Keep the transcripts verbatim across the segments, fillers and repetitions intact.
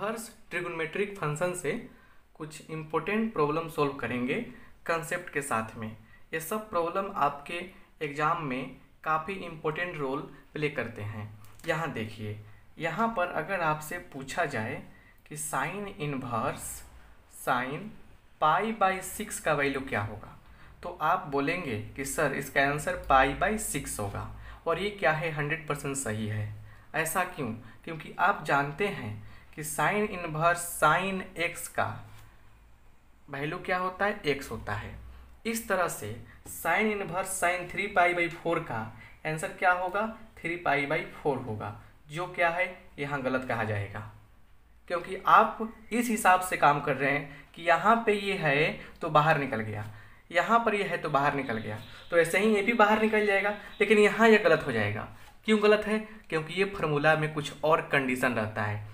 Inverse trigonometric function से कुछ important problem solve करेंगे कंसेप्ट के साथ में। ये सब प्रॉब्लम आपके एग्ज़ाम में काफ़ी इम्पोर्टेंट रोल प्ले करते हैं। यहाँ देखिए, यहाँ पर अगर आपसे पूछा जाए कि sine inverse sine pi by six का वैल्यू क्या होगा, तो आप बोलेंगे कि सर इसका आंसर पाई बाई सिक्स होगा। और ये क्या है, हंड्रेड परसेंट सही है। ऐसा क्यों? क्योंकि आप जानते हैं कि साइन इन्वर्स साइन एक्स का वैल्यू क्या होता है, एक्स होता है। इस तरह से sine inverse sine three pi by four का आंसर क्या होगा, थ्री पाई बाई फोर होगा, जो क्या है यहाँ गलत कहा जाएगा, क्योंकि आप इस हिसाब से काम कर रहे हैं कि यहाँ पे ये है तो बाहर निकल गया, यहाँ पर ये है तो बाहर निकल गया, तो ऐसे ही ये भी बाहर निकल जाएगा, लेकिन यहाँ ये गलत हो जाएगा। क्यों गलत है? क्योंकि ये फार्मूला में कुछ और कंडीशन रहता है।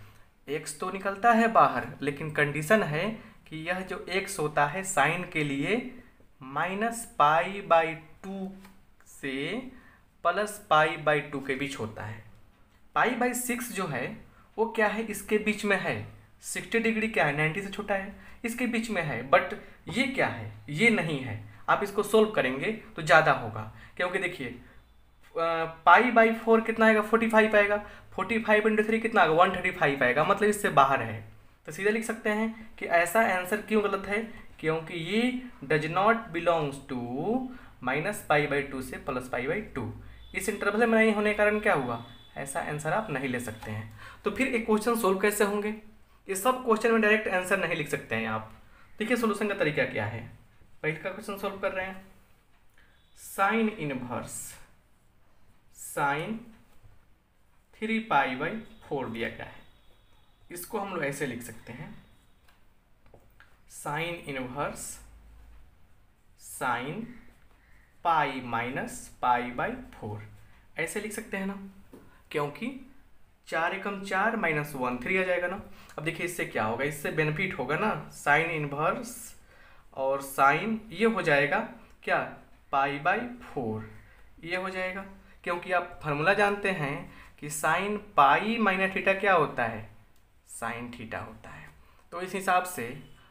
एक्स तो निकलता है बाहर, लेकिन कंडीशन है कि यह जो एक्स होता है साइन के लिए माइनस पाई बाई टू से प्लस पाई बाई टू के बीच होता है। पाई बाई सिक्स जो है वो क्या है, इसके बीच में है। सिक्सटी डिग्री क्या है, नाइन्टी से छोटा है, इसके बीच में है। बट ये क्या है, ये नहीं है। आप इसको सोल्व करेंगे तो ज़्यादा होगा, क्योंकि देखिए पाई बाई फोर कितना आएगा, फोर्टी फाइव आएगा, फोर्टी फाइव इंटू थ्री कितना आएगा, वन थर्टी फाइव आएगा, मतलब इससे बाहर है। तो सीधा लिख सकते हैं कि ऐसा आंसर क्यों गलत है, क्योंकि ये does not belongs to minus pi by two से प्लस पाई बाई टू। इस इंटरवल में नहीं होने के कारण क्या हुआ, ऐसा आंसर आप नहीं ले सकते हैं। तो फिर एक क्वेश्चन सोल्व कैसे होंगे, ये सब क्वेश्चन में डायरेक्ट आंसर नहीं लिख सकते हैं आप। देखिए सोल्यूशन का तरीका क्या है, पहले का क्वेश्चन सोल्व कर रहे हैं। Sine inverse sine three pi by four दिया गया है, इसको हम लोग ऐसे लिख सकते हैं, sine inverse sine pi minus pi by four, ऐसे लिख सकते हैं ना, क्योंकि चार एकम चार माइनस वन थ्री आ जाएगा ना। अब देखिए इससे क्या होगा, इससे बेनिफिट होगा ना, साइन इनवर्स और साइन ये हो जाएगा क्या, पाई बाई फोर ये हो जाएगा, क्योंकि आप फार्मूला जानते हैं कि साइन पाई माइनस थीटा क्या होता है, साइन थीटा होता है। तो इस हिसाब से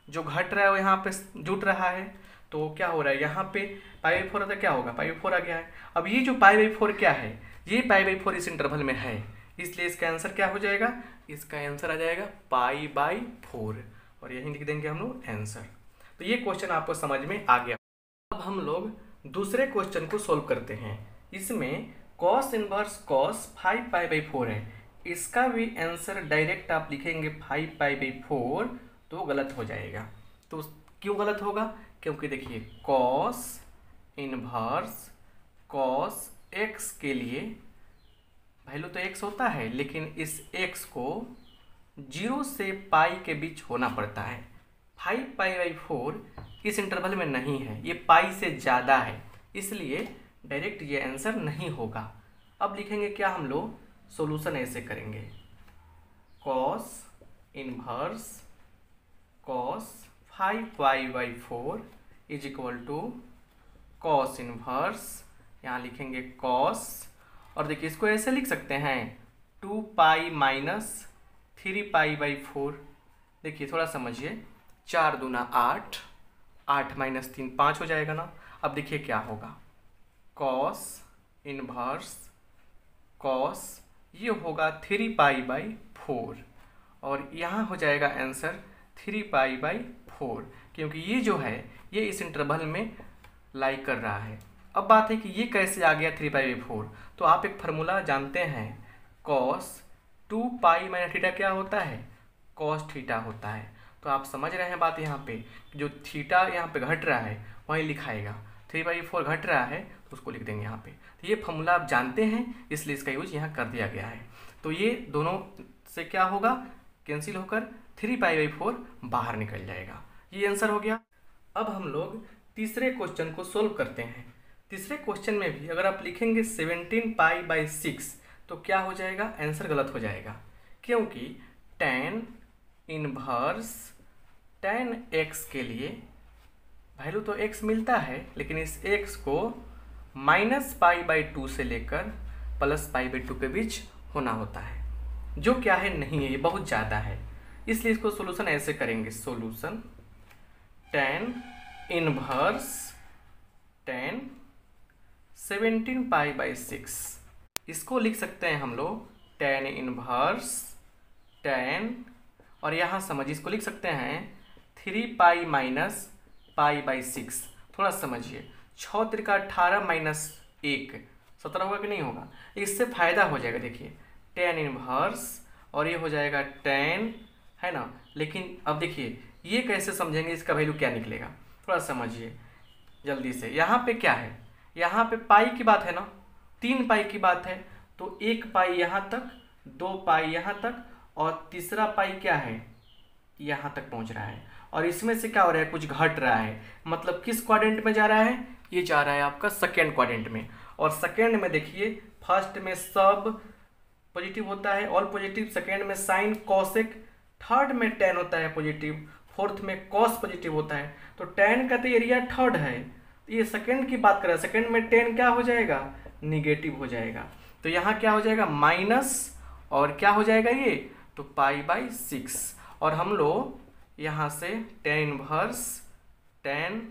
जो घट रहा है वो यहाँ पे जुट रहा है, तो क्या हो रहा है, यहाँ पे पाई बाई फोर होता है, क्या होगा, पाई बाई फोर आ गया है। अब ये जो पाई बाई फोर क्या है, ये पाई बाई फोर इस इंटरवल में है, इसलिए इसका आंसर क्या हो जाएगा, इसका आंसर आ जाएगा पाई बाई फोर, और यहीं लिख देंगे हम लोग आंसर। तो ये क्वेश्चन आपको समझ में आ गया। अब हम लोग दूसरे क्वेश्चन को सोल्व करते हैं। इसमें cos inverse cos five pi by four है, इसका भी आंसर डायरेक्ट आप लिखेंगे फाइव पाई बाई फोर, तो गलत हो जाएगा। तो क्यों गलत होगा, क्योंकि देखिए कॉस इनवर्स कॉस एक्स के लिए वैल्यू तो एक्स होता है, लेकिन इस एक्स को जीरो से पाई के बीच होना पड़ता है। फाइव पाई बाई फोर इस इंटरवल में नहीं है, ये पाई से ज़्यादा है, इसलिए डायरेक्ट ये आंसर नहीं होगा। अब लिखेंगे क्या हम लोग, सोल्यूशन ऐसे करेंगे, cos inverse cos five pi by four is equal to cos inverse, यहाँ लिखेंगे कॉस, और देखिए इसको ऐसे लिख सकते हैं two pi minus three pi by four. देखिए थोड़ा समझिए, चार दूना आठ, आठ माइनस तीन पाँच हो जाएगा ना। अब देखिए क्या होगा, कॉस इनवर्स कॉस ये होगा थ्री पाई बाई फोर, और यहाँ हो जाएगा answer three pi by four, क्योंकि ये जो है ये इस इंटरवल में लाई कर रहा है। अब बात है कि ये कैसे आ गया थ्री पाई बाई फोर, तो आप एक फार्मूला जानते हैं, cos two pi minus theta क्या होता है, कॉस थीटा होता है। तो आप समझ रहे हैं बात, यहाँ पे जो थीटा यहाँ पे घट रहा है वहीं लिखाएगा, थ्री पाई बाई फोर घट रहा है तो उसको लिख देंगे यहाँ पे। तो ये फार्मूला आप जानते हैं, इसलिए इसका यूज यहाँ कर दिया गया है। तो ये दोनों से क्या होगा, कैंसिल होकर थ्री पाई बाई फोर बाहर निकल जाएगा, ये आंसर हो गया। अब हम लोग तीसरे क्वेश्चन को सोल्व करते हैं। तीसरे क्वेश्चन में भी अगर आप लिखेंगे सेवनटीन पाई बाई सिक्स, तो क्या हो जाएगा, आंसर गलत हो जाएगा, क्योंकि tan इनवर्स tan x के लिए वैल्यू तो x मिलता है, लेकिन इस x को माइनस पाई बाई टू से लेकर प्लस पाई बाई टू के बीच होना होता है, जो क्या है नहीं है, ये बहुत ज़्यादा है। इसलिए इसको सोल्यूशन ऐसे करेंगे, solution tan inverse tan seventeen pi by six, इसको लिख सकते हैं हम लोग टेन इनवर्स टेन, और यहाँ समझिए इसको लिख सकते हैं three pi minus pi by six. थोड़ा समझिए, छः त्रिका अट्ठारह माइनस एक सत्रह होगा कि नहीं होगा, इससे फ़ायदा हो जाएगा। देखिए टेन इनवर्स और ये हो जाएगा टेन, है ना। लेकिन अब देखिए ये कैसे समझेंगे, इसका वैल्यू क्या निकलेगा, थोड़ा समझिए जल्दी से। यहाँ पे क्या है, यहाँ पे पाई की बात है ना, तीन पाई की बात है, तो एक पाई यहाँ तक, दो पाई यहाँ तक, और तीसरा पाई क्या है यहाँ तक पहुँच रहा है। और इसमें से क्या हो रहा है, कुछ घट रहा है, मतलब किस क्वाड्रेंट में जा रहा है, ये जा रहा है आपका सेकेंड क्वाड्रेंट में। और सेकेंड में देखिए फर्स्ट में सब पॉजिटिव होता है ऑल पॉजिटिव, सेकेंड में साइन कॉसेक, थर्ड में टेन होता है पॉजिटिव, फोर्थ में कॉस पॉजिटिव होता है। तो टेन का तो एरिया थर्ड है, ये सेकेंड की बात कर रहा है, सेकेंड में टेन क्या हो जाएगा, निगेटिव हो जाएगा। तो यहाँ क्या हो जाएगा माइनस, और क्या हो जाएगा ये तो पाई बाई सिक्स। और हम लोग यहाँ से tan inverse tan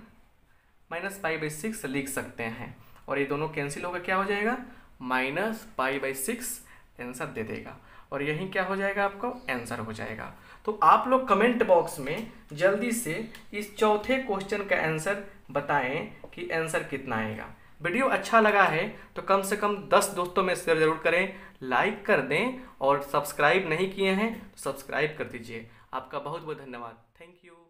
minus pi by six लिख सकते हैं, और ये दोनों कैंसिल होगा, क्या हो जाएगा minus pi by six answer दे देगा, और यही क्या हो जाएगा आपको आंसर हो जाएगा। तो आप लोग कमेंट बॉक्स में जल्दी से इस चौथे क्वेश्चन का आंसर बताएं कि आंसर कितना आएगा। वीडियो अच्छा लगा है तो कम से कम दस दोस्तों में शेयर जरूर करें, लाइक कर दें, और सब्सक्राइब नहीं किए हैं तो सब्सक्राइब कर दीजिए। आपका बहुत बहुत धन्यवाद, थैंक यू।